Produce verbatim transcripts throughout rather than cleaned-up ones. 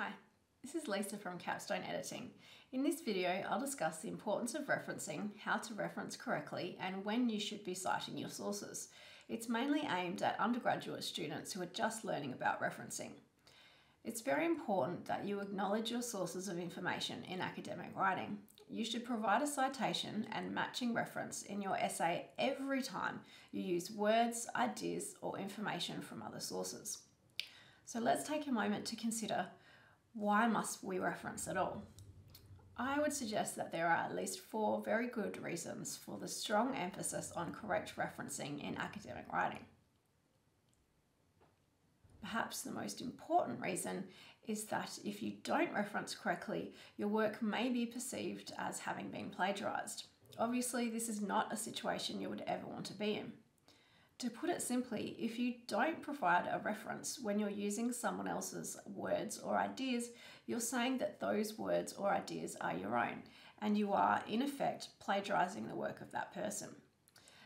Hi, this is Lisa from Capstone Editing. In this video, I'll discuss the importance of referencing, how to reference correctly, and when you should be citing your sources. It's mainly aimed at undergraduate students who are just learning about referencing. It's very important that you acknowledge your sources of information in academic writing. You should provide a citation and matching reference in your essay every time you use words, ideas, or information from other sources. So let's take a moment to consider, why must we reference at all? I would suggest that there are at least four very good reasons for the strong emphasis on correct referencing in academic writing. Perhaps the most important reason is that if you don't reference correctly, your work may be perceived as having been plagiarized. Obviously, this is not a situation you would ever want to be in. To put it simply, if you don't provide a reference when you're using someone else's words or ideas, you're saying that those words or ideas are your own, and you are, in effect, plagiarizing the work of that person.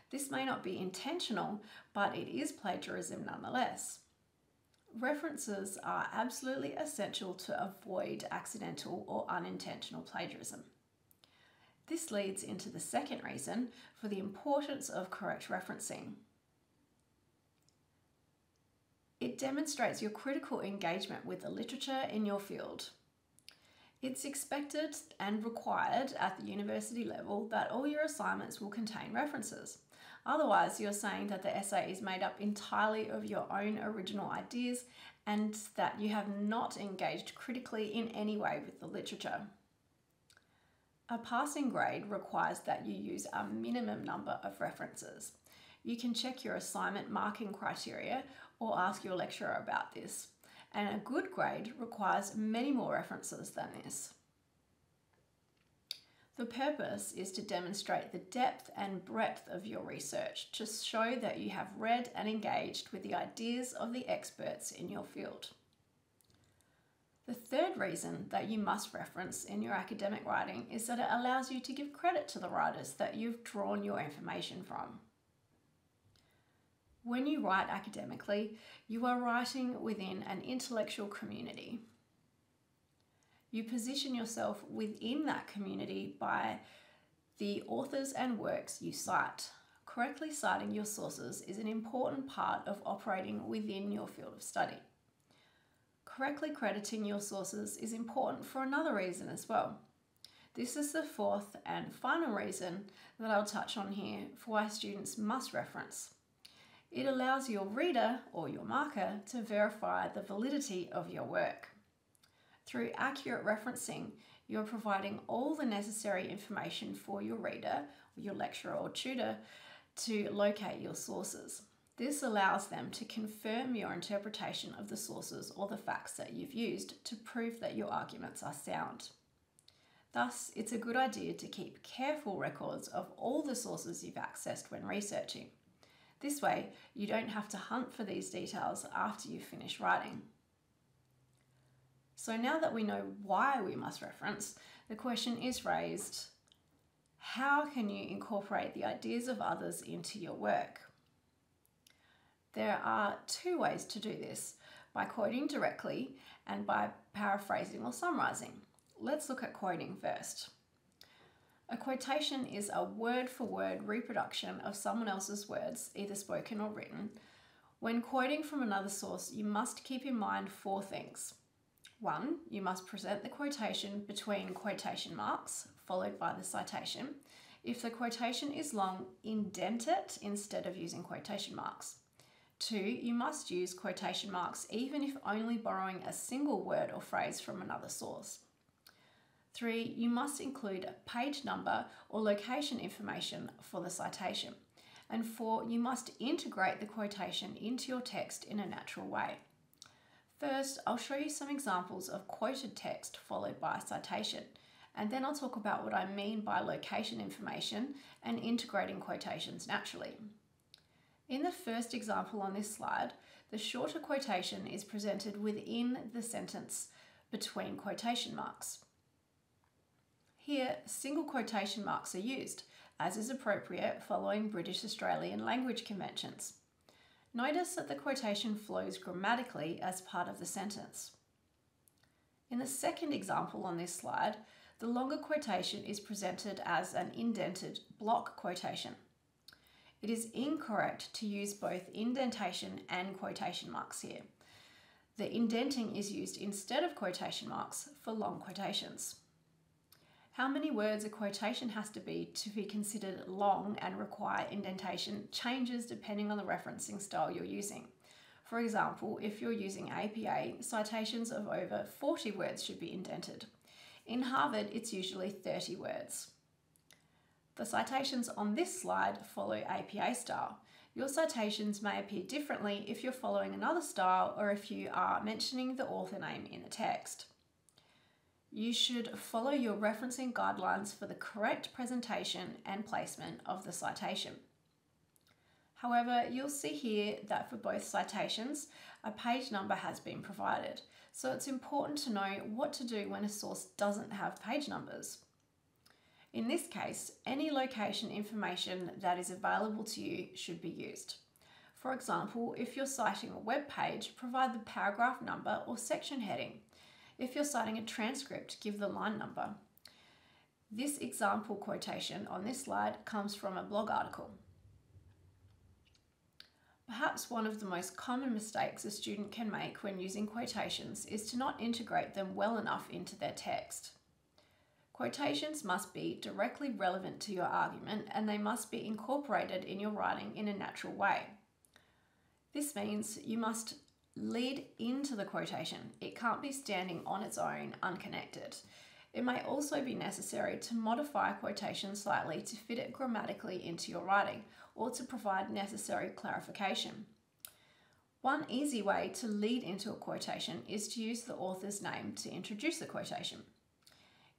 This may not be intentional, but it is plagiarism nonetheless. References are absolutely essential to avoid accidental or unintentional plagiarism. This leads into the second reason for the importance of correct referencing. It demonstrates your critical engagement with the literature in your field. It's expected and required at the university level that all your assignments will contain references. Otherwise, you're saying that the essay is made up entirely of your own original ideas and that you have not engaged critically in any way with the literature. A passing grade requires that you use a minimum number of references. You can check your assignment marking criteria or ask your lecturer about this. And a good grade requires many more references than this. The purpose is to demonstrate the depth and breadth of your research to show that you have read and engaged with the ideas of the experts in your field. The third reason that you must reference in your academic writing is that it allows you to give credit to the writers that you've drawn your information from. When you write academically, you are writing within an intellectual community. You position yourself within that community by the authors and works you cite. Correctly citing your sources is an important part of operating within your field of study. Correctly crediting your sources is important for another reason as well. This is the fourth and final reason that I'll touch on here for why students must reference. It allows your reader or your marker to verify the validity of your work. Through accurate referencing, you're providing all the necessary information for your reader, your lecturer or tutor to locate your sources. This allows them to confirm your interpretation of the sources or the facts that you've used to prove that your arguments are sound. Thus, it's a good idea to keep careful records of all the sources you've accessed when researching. This way, you don't have to hunt for these details after you finish writing. So now that we know why we must reference, the question is raised, how can you incorporate the ideas of others into your work? There are two ways to do this, by quoting directly and by paraphrasing or summarising. Let's look at quoting first. A quotation is a word-for-word reproduction of someone else's words, either spoken or written. When quoting from another source, you must keep in mind four things. One, you must present the quotation between quotation marks, followed by the citation. If the quotation is long, indent it instead of using quotation marks. Two, you must use quotation marks even if only borrowing a single word or phrase from another source. Three, you must include a page number or location information for the citation. And four, you must integrate the quotation into your text in a natural way. First, I'll show you some examples of quoted text followed by a citation, and then I'll talk about what I mean by location information and integrating quotations naturally. In the first example on this slide, the shorter quotation is presented within the sentence between quotation marks. Here, single quotation marks are used, as is appropriate following British Australian language conventions. Notice that the quotation flows grammatically as part of the sentence. In the second example on this slide, the longer quotation is presented as an indented block quotation. It is incorrect to use both indentation and quotation marks here. The indenting is used instead of quotation marks for long quotations. How many words a quotation has to be to be considered long and require indentation changes depending on the referencing style you're using. For example, if you're using A P A, citations of over forty words should be indented. In Harvard, it's usually thirty words. The citations on this slide follow A P A style. Your citations may appear differently if you're following another style or if you are mentioning the author name in the text. You should follow your referencing guidelines for the correct presentation and placement of the citation. However, you'll see here that for both citations, a page number has been provided. So it's important to know what to do when a source doesn't have page numbers. In this case, any location information that is available to you should be used. For example, if you're citing a web page, provide the paragraph number or section heading. If you're citing a transcript, give the line number. This example quotation on this slide comes from a blog article. Perhaps one of the most common mistakes a student can make when using quotations is to not integrate them well enough into their text. Quotations must be directly relevant to your argument and they must be incorporated in your writing in a natural way. This means you must lead into the quotation. It can't be standing on its own, unconnected. It may also be necessary to modify a quotation slightly to fit it grammatically into your writing or to provide necessary clarification. One easy way to lead into a quotation is to use the author's name to introduce the quotation.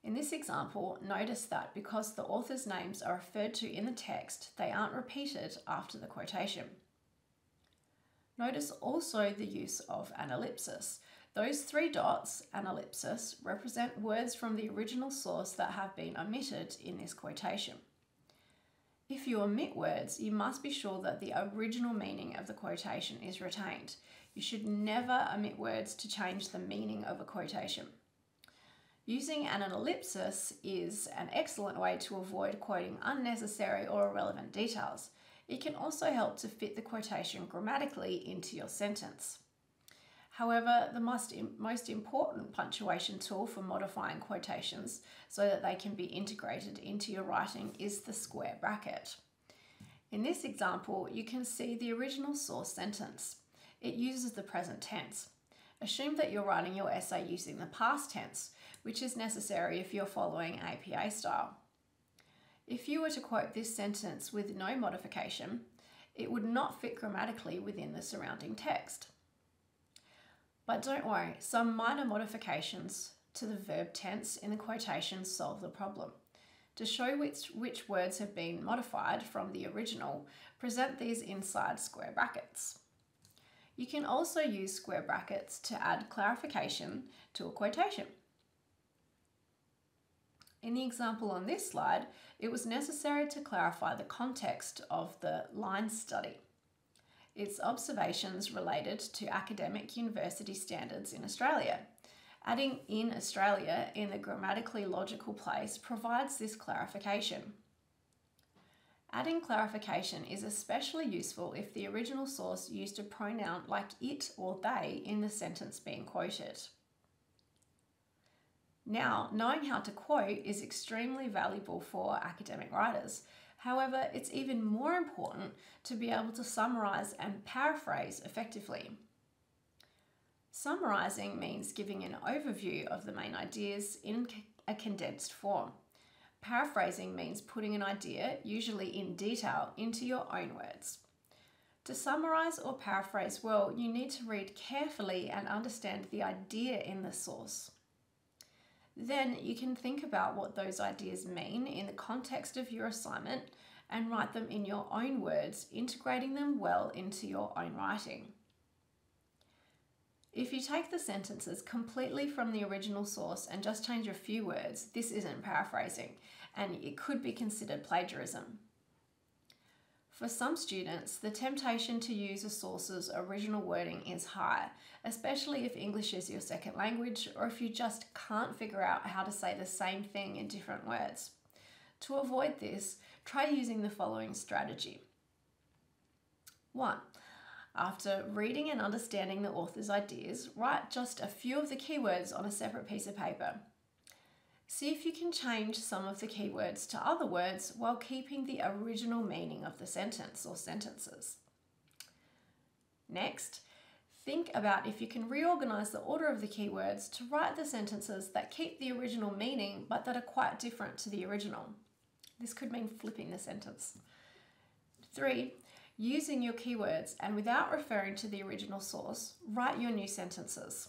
In this example, notice that because the author's names are referred to in the text, they aren't repeated after the quotation. Notice also the use of an ellipsis. Those three dots, an ellipsis, represent words from the original source that have been omitted in this quotation. If you omit words, you must be sure that the original meaning of the quotation is retained. You should never omit words to change the meaning of a quotation. Using an ellipsis is an excellent way to avoid quoting unnecessary or irrelevant details. It can also help to fit the quotation grammatically into your sentence. However, the most, most important punctuation tool for modifying quotations so that they can be integrated into your writing is the square bracket. In this example, you can see the original source sentence. It uses the present tense. Assume that you're writing your essay using the past tense, which is necessary if you're following A P A style. If you were to quote this sentence with no modification, it would not fit grammatically within the surrounding text. But don't worry, some minor modifications to the verb tense in the quotation solve the problem. To show which, which words have been modified from the original, present these inside square brackets. You can also use square brackets to add clarification to a quotation. In the example on this slide, it was necessary to clarify the context of the line study. Its observations related to academic university standards in Australia. Adding in Australia in the grammatically logical place provides this clarification. Adding clarification is especially useful if the original source used a pronoun like it or they in the sentence being quoted. Now, knowing how to quote is extremely valuable for academic writers. However, it's even more important to be able to summarise and paraphrase effectively. Summarising means giving an overview of the main ideas in a condensed form. Paraphrasing means putting an idea, usually in detail, into your own words. To summarise or paraphrase well, you need to read carefully and understand the idea in the source. Then you can think about what those ideas mean in the context of your assignment and write them in your own words, integrating them well into your own writing. If you take the sentences completely from the original source and just change a few words, this isn't paraphrasing, and it could be considered plagiarism. For some students, the temptation to use a source's original wording is high, especially if English is your second language or if you just can't figure out how to say the same thing in different words. To avoid this, try using the following strategy. One, after reading and understanding the author's ideas, write just a few of the keywords on a separate piece of paper. See if you can change some of the keywords to other words while keeping the original meaning of the sentence or sentences. Next, think about if you can reorganize the order of the keywords to write the sentences that keep the original meaning but that are quite different to the original. This could mean flipping the sentence. Three, using your keywords and without referring to the original source, write your new sentences.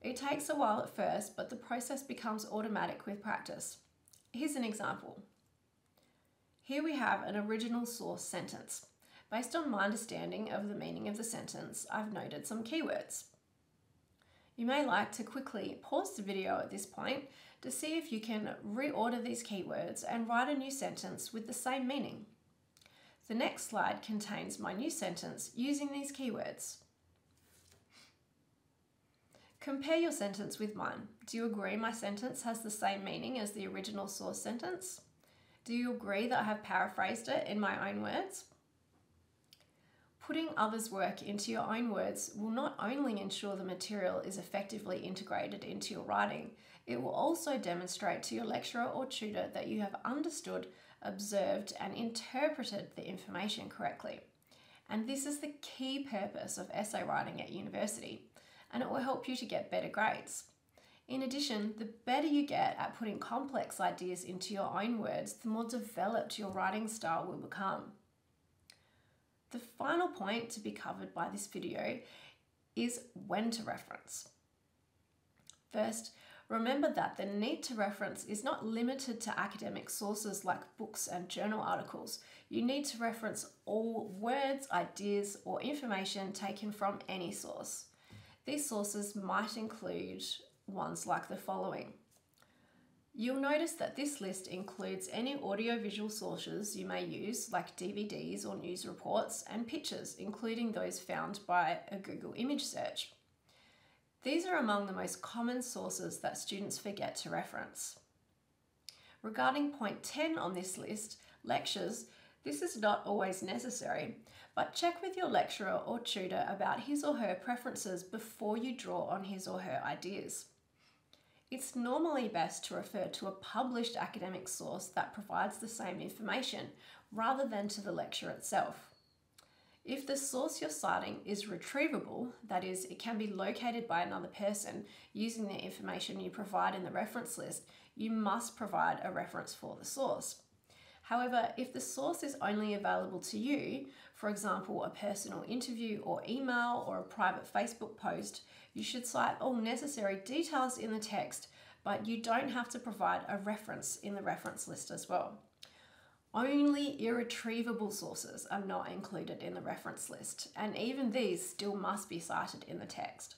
It takes a while at first, but the process becomes automatic with practice. Here's an example. Here we have an original source sentence. Based on my understanding of the meaning of the sentence, I've noted some keywords. You may like to quickly pause the video at this point to see if you can reorder these keywords and write a new sentence with the same meaning. The next slide contains my new sentence using these keywords. Compare your sentence with mine. Do you agree my sentence has the same meaning as the original source sentence? Do you agree that I have paraphrased it in my own words? Putting others' work into your own words will not only ensure the material is effectively integrated into your writing, it will also demonstrate to your lecturer or tutor that you have understood, observed, and interpreted the information correctly. And this is the key purpose of essay writing at university, and it will help you to get better grades. In addition, the better you get at putting complex ideas into your own words, the more developed your writing style will become. The final point to be covered by this video is when to reference. First, remember that the need to reference is not limited to academic sources like books and journal articles. You need to reference all words, ideas, or information taken from any source. These sources might include ones like the following. You'll notice that this list includes any audiovisual sources you may use, like D V Ds or news reports, and pictures, including those found by a Google image search. These are among the most common sources that students forget to reference. Regarding point ten on this list, lectures, this is not always necessary, but check with your lecturer or tutor about his or her preferences before you draw on his or her ideas. It's normally best to refer to a published academic source that provides the same information, rather than to the lecture itself. If the source you're citing is retrievable, that is, it can be located by another person using the information you provide in the reference list, you must provide a reference for the source. However, if the source is only available to you, for example, a personal interview or email or a private Facebook post, you should cite all necessary details in the text, but you don't have to provide a reference in the reference list as well. Only irretrievable sources are not included in the reference list, and even these still must be cited in the text.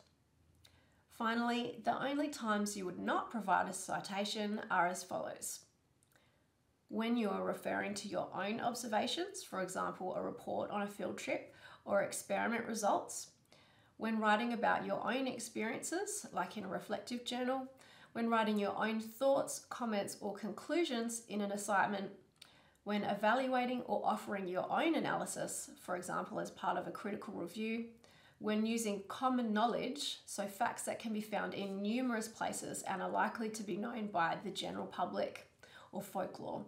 Finally, the only times you would not provide a citation are as follows. When you are referring to your own observations, for example, a report on a field trip or experiment results. When writing about your own experiences, like in a reflective journal. When writing your own thoughts, comments, or conclusions in an assignment. When evaluating or offering your own analysis, for example, as part of a critical review. When using common knowledge, so facts that can be found in numerous places and are likely to be known by the general public or folklore.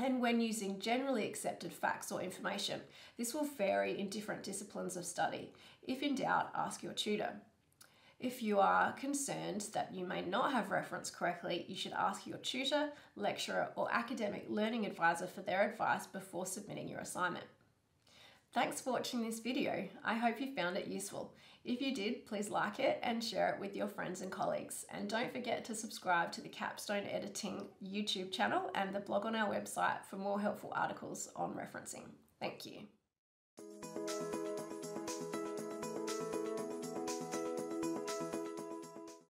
And when using generally accepted facts or information, this will vary in different disciplines of study. If in doubt, ask your tutor. If you are concerned that you may not have referenced correctly, you should ask your tutor, lecturer, or academic learning advisor for their advice before submitting your assignment. Thanks for watching this video. I hope you found it useful. If you did, please like it and share it with your friends and colleagues. And don't forget to subscribe to the Capstone Editing YouTube channel and the blog on our website for more helpful articles on referencing. Thank you.